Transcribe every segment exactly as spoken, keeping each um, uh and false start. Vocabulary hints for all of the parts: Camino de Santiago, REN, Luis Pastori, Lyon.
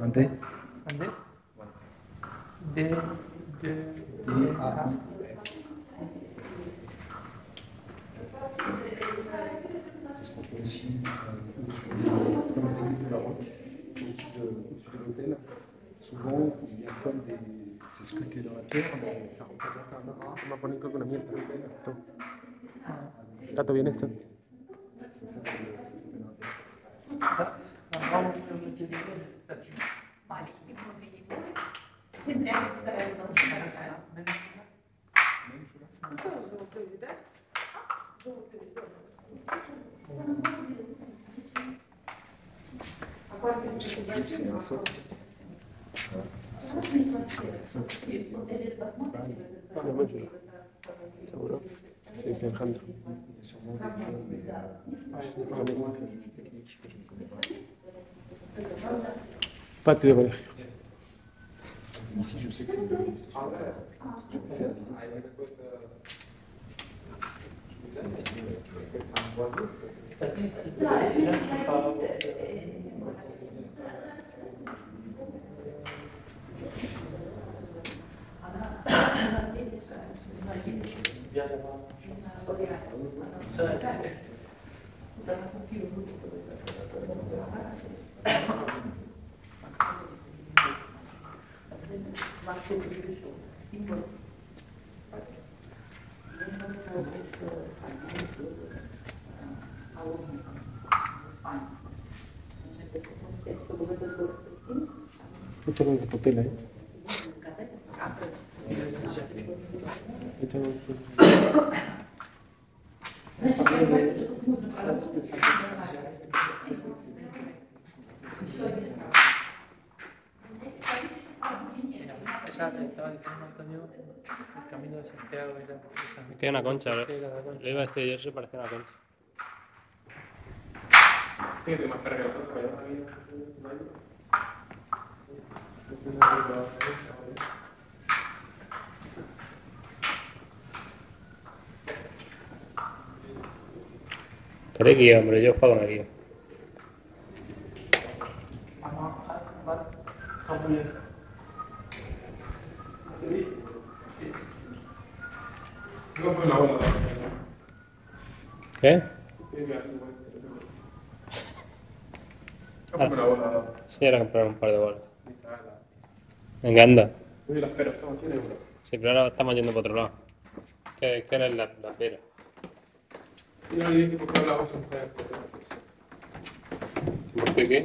Ante. Ante. De, de, de, a. Souvent, il y a comme des... C'est sculpté dans la pierre, mais ça représente un arbre. On va poner comme la mienne. Está todo bien esto. ¿Seguro? Sí, Alejandro. Patio de colegio. Esto no es papel, ¿eh? El Camino de Santiago era... Es que hay una concha, ¿verdad? Yo iba a decir, yo se parecía una concha. Tiene más carga que otro, pero también... Pero guía, hombre, yo os pago una guía. ¿Qué? Ah, sí, era comprar un par de bolas. Venga, anda. Sí, pero ahora estamos yendo para otro lado. ¿Qué, qué eran las la peras? ¿Por qué qué?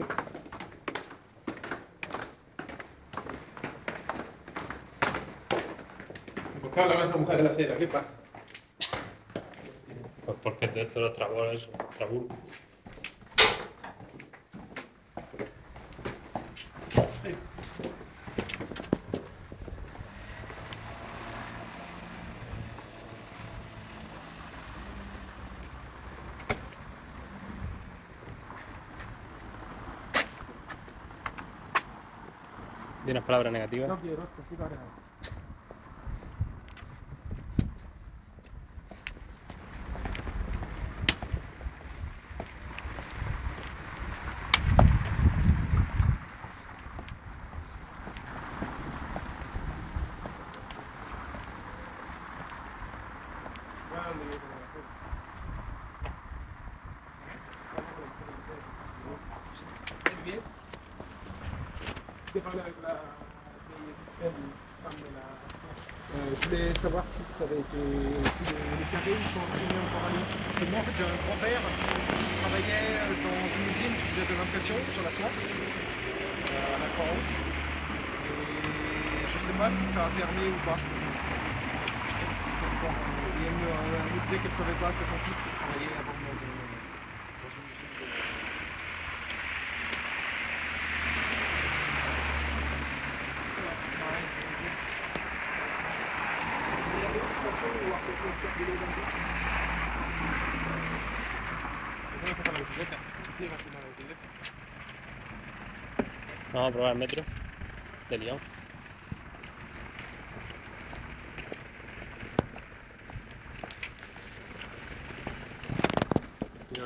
¿Por qué esa mujer de la sierra? ¿Qué pasa? Pues porque de esto los trabores, trabur. ¿Tienes palabras negativas? No quiero, esto sí lo haré. Je voulais savoir si ça avait été si les carrés ils sont imprimés encore à Lyon. Parce que moi en fait j'avais un grand-père qui travaillait dans une usine qui faisait de l'impression sur la soie, euh, à la Croix-Rousse. Et je sais pas si ça a fermé ou pas. Si c'est encore. Et elle me, elle me disait qu'elle savait pas, c'est son fils qui travaillait avant dans une. Vamos a probar el metro de Lyon. Tiene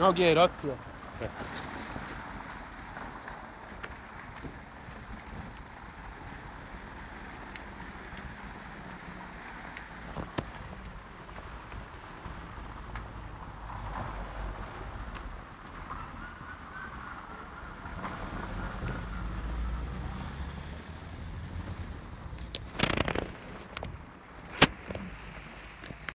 No quiero, hostia.